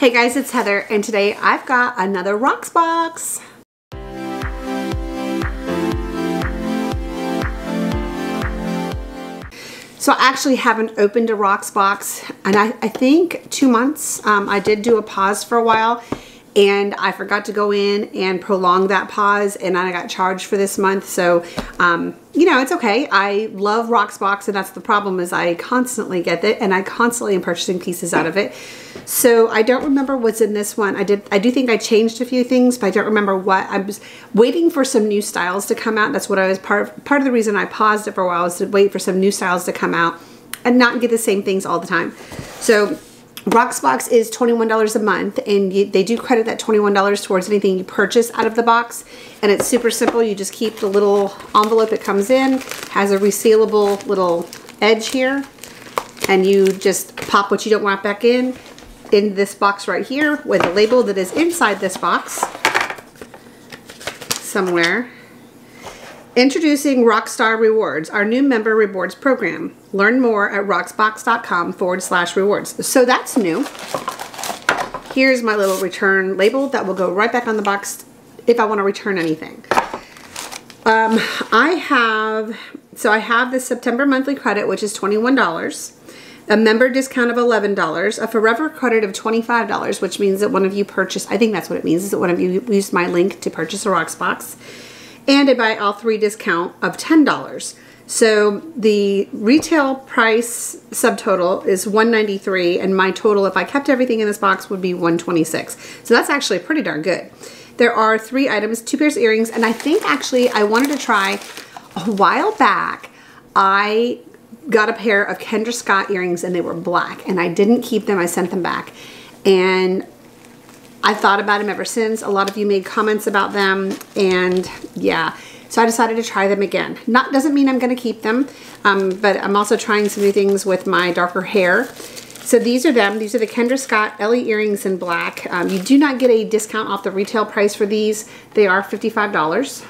Hey guys, it's Heather, and today I've got another Rocksbox. So I actually haven't opened a Rocksbox, and I think 2 months. I did do a pause for a while, and I forgot to go in and prolong that pause, and I got charged for this month. So, you know, it's okay. I love Rocksbox, and that's the problem is I constantly get it, and I constantly am purchasing pieces out of it. So I don't remember what's in this one. I do think I changed a few things, but I don't remember what. I was waiting for some new styles to come out. That's what I was part of the reason I paused it for a while, is to wait for some new styles to come out and not get the same things all the time. So Rocksbox is $21 a month, and they do credit that $21 towards anything you purchase out of the box. And it's super simple. You just keep the little envelope it comes in, has a resealable little edge here, and you just pop what you don't want back in this box right here with a label that is inside this box somewhere. Introducing Rockstar Rewards, our new member rewards program. Learn more at rocksbox.com/rewards. So that's new. Here's my little return label that will go right back on the box if I want to return anything. I have the September monthly credit, which is $21. A member discount of $11, a forever credit of $25, which means that one of you purchased, I think that's what it means, is that one of you used my link to purchase a Rocksbox, and a buy all three discount of $10. So the retail price subtotal is $193, and my total, if I kept everything in this box, would be $126. So that's actually pretty darn good. There are 3 items, 2 pairs of earrings, and I think actually I wanted to try, a while back, I got a pair of Kendra Scott earrings, and they were black, and I didn't keep them. I sent them back, and I thought about them ever since. A lot of you made comments about them, and yeah, so I decided to try them again. Doesn't mean I'm going to keep them, but I'm also trying some new things with my darker hair. So these are them. These are the Kendra Scott Ellie earrings in black. You do not get a discount off the retail price for these. They are $55,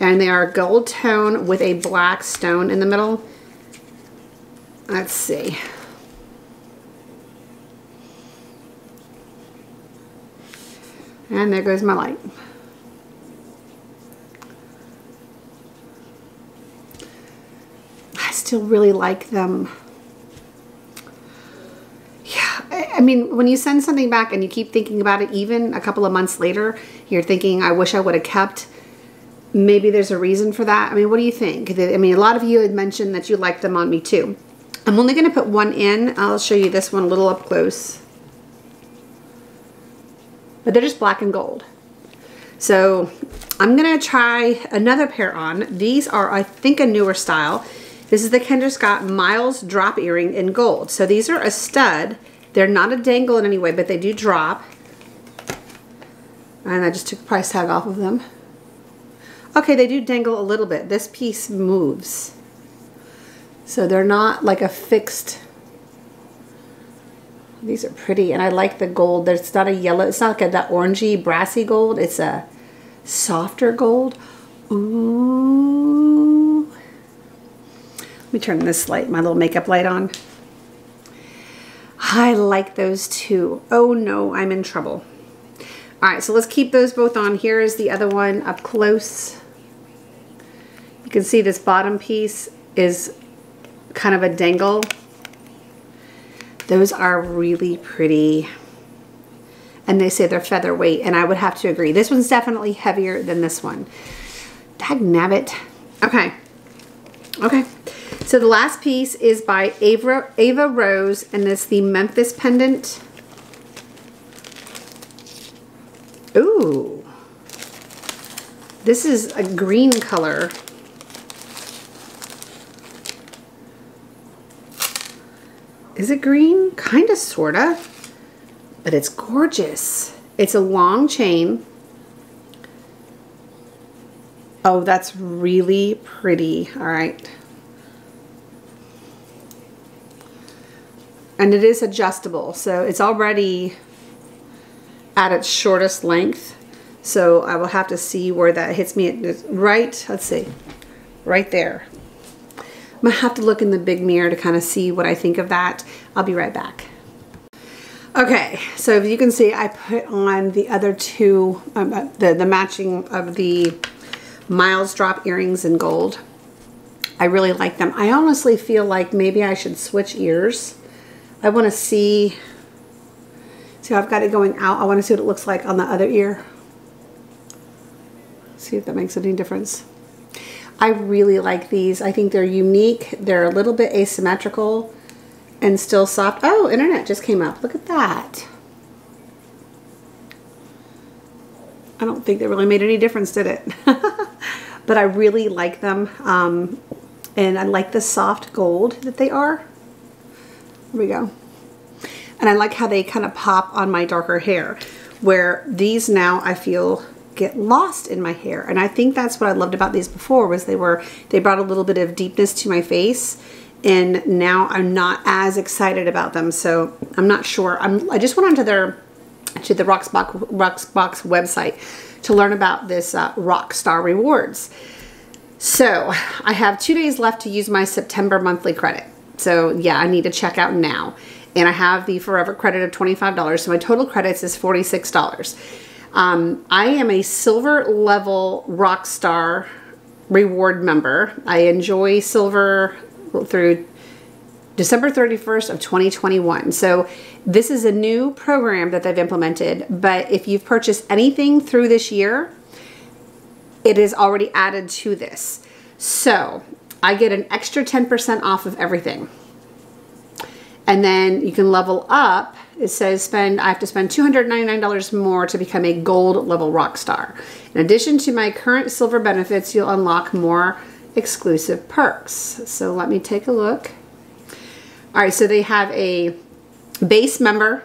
and they are gold tone with a black stone in the middle. Let's see. And there goes my light. I still really like them. Yeah, I mean, when you send something back and you keep thinking about it, even a couple of months later, you're thinking, I wish I would have kept. Maybe there's a reason for that. I mean, what do you think? I mean, a lot of you had mentioned that you liked them on me too. I'm only going to put one in. I'll show you this one a little up close. But they're just black and gold. So I'm gonna try another pair on. These are, I think, a newer style. This is the Kendra Scott Miles drop earring in gold. So these are a stud. They're not a dangle in any way, but they do drop. And I just took the price tag off of them. Okay, they do dangle a little bit. This piece moves. So they're not like a fixed. These are pretty, and I like the gold. It's not a yellow, it's not like that orangey, brassy gold. It's a softer gold. Ooh. Let me turn this light, my little makeup light on. I like those too. Oh no, I'm in trouble. All right, so let's keep those both on. Here is the other one up close. You can see this bottom piece is kind of a dangle. Those are really pretty, and they say they're featherweight, and I would have to agree. This one's definitely heavier than this one. Dag nabbit. Okay. Okay. So the last piece is by Ava Rose, and it's the Memphis pendant. Ooh. This is a green color. Is it green? Kind of, sort of, but it's gorgeous. It's a long chain. Oh, that's really pretty. All right. And it is adjustable, so it's already at its shortest length. So I will have to see where that hits me. It's right, let's see, right there. I'm gonna have to look in the big mirror to kind of see what I think of that. I'll be right back. Okay, so as you can see, I put on the other two, the matching of the Miles Drop earrings in gold. I really like them. I honestly feel like maybe I should switch ears. I want to see, I've got it going out. I want to see what it looks like on the other ear. See if that makes any difference. I really like these. I think they're unique. They're a little bit asymmetrical and still soft. Oh, internet just came up. Look at that. I don't think they really made any difference, did it? But I really like them. And I like the soft gold that they are. There we go. And I like how they kind of pop on my darker hair, where these now I feel get lost in my hair. And I think that's what I loved about these before, was they brought a little bit of deepness to my face, and now I'm not as excited about them. So I'm not sure. I just went onto the Rocksbox website to learn about this Rockstar Rewards. So I have 2 days left to use my September monthly credit. So yeah, I need to check out now. And I have the forever credit of $25. So my total credits is $46. I am a silver level Rockstar reward member. I enjoy silver through December 31st of 2021. So this is a new program that they've implemented, but if you've purchased anything through this year, it is already added to this. So I get an extra 10% off of everything. And then you can level up. It says I have to spend $299 more to become a gold level rock star. In addition to my current silver benefits, you'll unlock more exclusive perks. So let me take a look. All right, so they have a base member,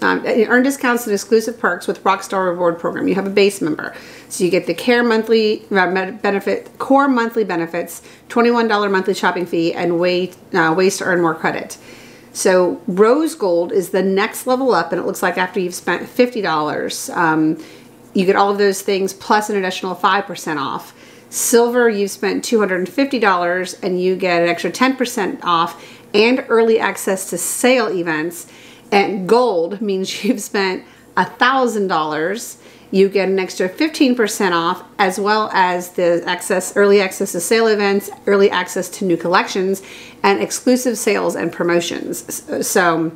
earn discounts and exclusive perks with Rockstar Reward Program. You have a base member. So you get the core monthly benefits, $21 monthly shopping fee, and ways to earn more credit. So rose gold is the next level up, and it looks like after you've spent $50, you get all of those things plus an additional 5% off. Silver, you've spent $250 and you get an extra 10% off and early access to sale events. And gold means you've spent $1,000, you get an extra 15% off, as well as the early access to sale events, early access to new collections, and exclusive sales and promotions. So,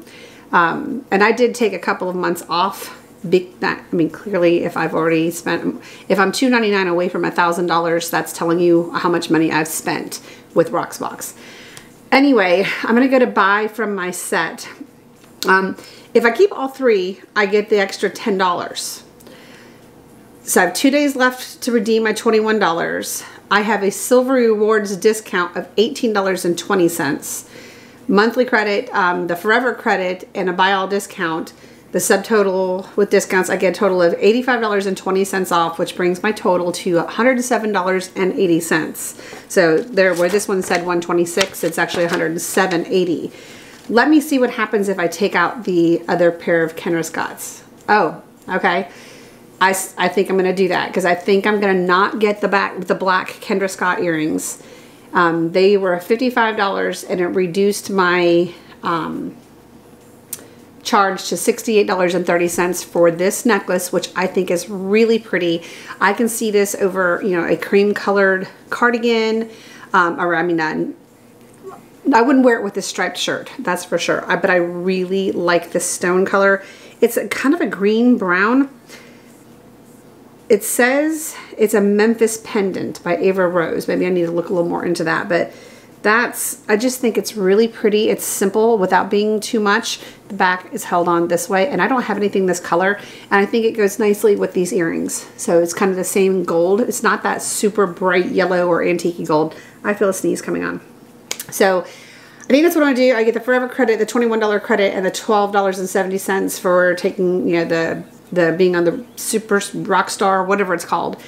and I did take a couple of months off. Clearly, if I've already spent, if I'm $299 away from $1,000, that's telling you how much money I've spent with Rocksbox. Anyway, I'm gonna go to buy from my set. If I keep all three, I get the extra $10. So I have 2 days left to redeem my $21. I have a silver rewards discount of $18.20. Monthly credit, the forever credit, and a buy all discount. The subtotal with discounts, I get a total of $85.20 off, which brings my total to $107.80. So there, where this one said $126, it's actually $107.80. Let me see what happens if I take out the other pair of Kendra Scotts. Oh, okay. I think I'm going to do that, because I think I'm going to not get the black Kendra Scott earrings. They were $55, and it reduced my charge to $68.30 for this necklace, which I think is really pretty. I can see this over, you know, a cream-colored cardigan, I wouldn't wear it with a striped shirt, that's for sure. But I really like the stone color. It's a, kind of a green-brown. It says it's a Memphis pendant by Ava Rose. Maybe I need to look a little more into that. But that's, I just think it's really pretty. It's simple without being too much. The back is held on this way. And I don't have anything this color. And I think it goes nicely with these earrings. So it's kind of the same gold. It's not that super bright yellow or antique gold. I feel a sneeze coming on. So I think that's what I'm going to do. I get the forever credit, the $21 credit, and the $12.70 for taking, you know, the being on the super rock star, whatever it's called.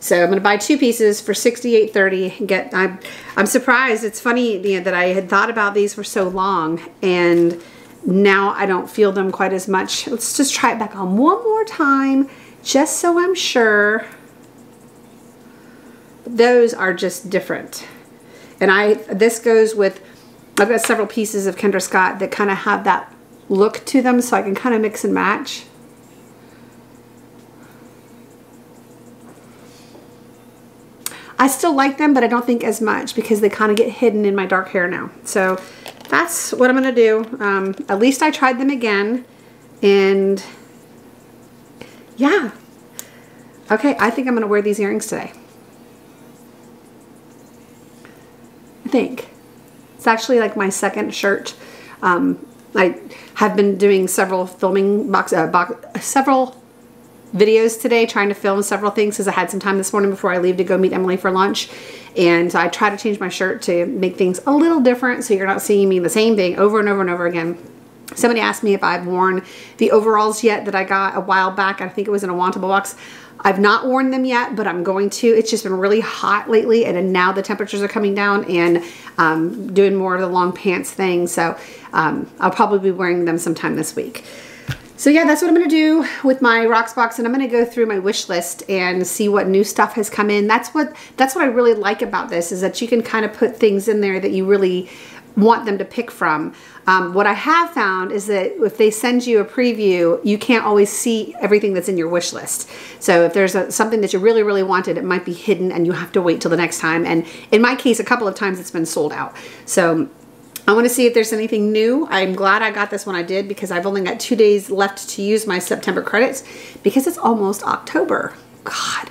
So I'm going to buy two pieces for $68.30. Get I'm surprised. It's funny, you know, that I had thought about these for so long, and now I don't feel them quite as much. Let's just try it back on one more time, just so I'm sure. Those are just different. And this goes with, I've got several pieces of Kendra Scott that kind of have that look to them so I can kind of mix and match. I still like them, but I don't think as much because they kind of get hidden in my dark hair now. So that's what I'm going to do. At least I tried them again. And yeah. Okay, I think I'm going to wear these earrings today. I think. It's actually like my second shirt. I have been doing several several videos today, trying to film several things because I had some time this morning before I leave to go meet Emily for lunch, and I try to change my shirt to make things a little different so you're not seeing me the same thing over and over and over again. Somebody asked me if I've worn the overalls yet that I got a while back. I think it was in a Wantable box. I've not worn them yet, but I'm going to. It's just been really hot lately, and now the temperatures are coming down, and doing more of the long pants thing, so I'll probably be wearing them sometime this week. So yeah, that's what I'm going to do with my Rocksbox, and I'm going to go through my wish list and see what new stuff has come in. That's what I really like about this, is that you can kind of put things in there that you really want them to pick from. What I have found is that if they send you a preview, you can't always see everything that's in your wish list. So if there's something that you really, really wanted, it might be hidden and you have to wait till the next time. And in my case, a couple of times it's been sold out. So I want to see if there's anything new. I'm glad I got this when I did because I've only got 2 days left to use my September credits because it's almost October. God.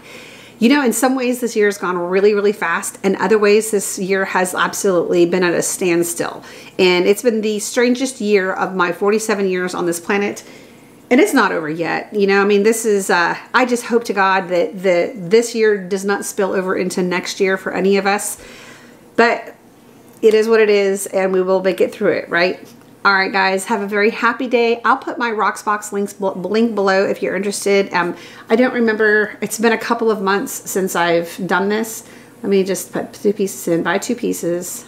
You know, in some ways this year has gone really, really fast, and other ways this year has absolutely been at a standstill. And it's been the strangest year of my 47 years on this planet. And it's not over yet. You know, I mean, this is, I just hope to God that this year does not spill over into next year for any of us. But it is what it is, and we will make it through it, right? All right, guys, have a very happy day. I'll put my Rocksbox link below if you're interested. I don't remember, it's been a couple of months since I've done this. Let me just put 2 pieces in, buy 2 pieces.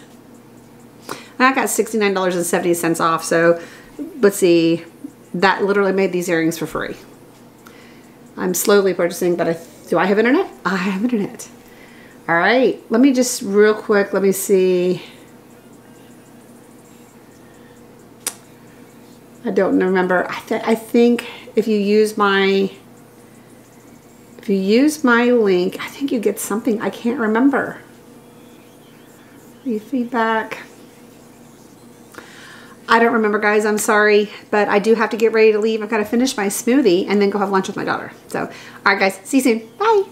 I got $69.70 off, so let's see. That literally made these earrings for free. I'm slowly purchasing, but do I have internet? I have internet. All right, let me just real quick, let me see. I don't remember. I think if you use my link, I think you get something. I can't remember. Any feedback? I don't remember, guys. I'm sorry, but I do have to get ready to leave. I've got to finish my smoothie and then go have lunch with my daughter. So, all right, guys. See you soon. Bye.